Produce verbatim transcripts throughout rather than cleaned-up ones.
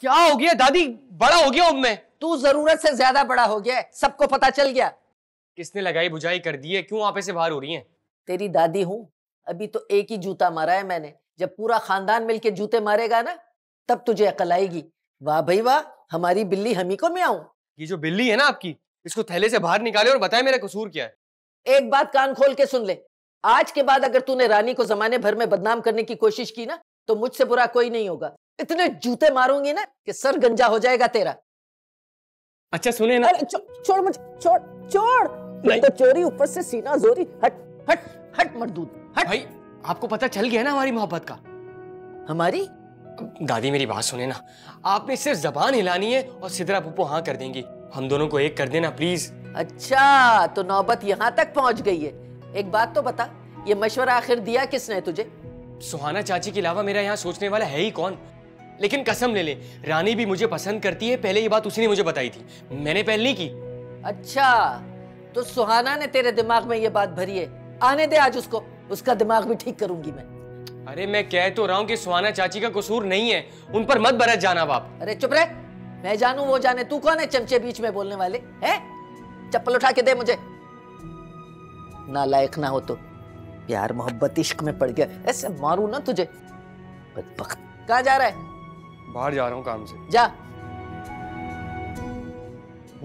क्या हो गया दादी, बड़ा हो गया अब मैं। तू जरूरत से ज्यादा बड़ा हो गया, सबको पता चल गया। किसने लगाई बुझाई कर दी है, क्यों आपे से बाहर हो रही हैं? तेरी दादी हूँ, अभी तो एक ही जूता मारा है मैंने, जब पूरा खानदान मिलके जूते मारेगा ना तब तुझे अकल आएगी। वाह भाई वाह, हमारी बिल्ली हमी को म्याऊं। ये जो बिल्ली है ना आपकी, इसको थैले से बाहर निकाले और बताए मेरा कसूर क्या है। एक बात कान खोल के सुन ले, आज के बाद अगर तूने रानी को जमाने भर में बदनाम करने की कोशिश की ना तो मुझसे बुरा कोई नहीं होगा। इतने जूते मारूंगी ना कि सर गंजा हो जाएगा तेरा। अच्छा सुने ना, छो, छोड़ मुझे, छोड़ छोड़ तो चोरी ऊपर से सीना जोरी। हट हट हट मर्दूद हट। भाई आपको पता चल गया ना हमारी मोहब्बत का। हमारी दादी मेरी बात सुने ना, आपने सिर्फ जबान हिलानी है और सिदरा पुप्पो हाँ कर देंगी। हम दोनों को एक कर देना प्लीज। अच्छा तो नौबत यहाँ तक पहुँच गई है। एक बात तो बता, ये मशवरा आखिर दिया किसने तुझे? सुहाना चाची के अलावा मेरा यहाँ सोचने वाला है ही कौन। लेकिन कसम ले ले, रानी भी मुझे पसंद करती है, पहले ये बात उसने मुझे बताई थी, मैंने पहल नहीं की। अच्छा तो सुहाना ने तेरे दिमाग में ये बात भरी है, आने दे आज उसको, उसका दिमाग भी ठीक करूंगी मैं। अरे मैं कह तो रहा हूँ कि सुहाना चाची का कसूर नहीं है, उन पर मत बरस जाना बाप। अरे चुप रहे, मैं जानू वो जाने, तू कौन है चमचे बीच में बोलने वाले है? चप्पल उठा के दे मुझे। नालायक ना हो तो, प्यार मोहब्बत इश्क में पड़ गया, ऐसे मारू ना तुझे। बदबख्त, कहाँ जा रहा है? बाहर जा रहा हूँ काम से। जा,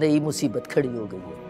नई मुसीबत खड़ी हो गई है।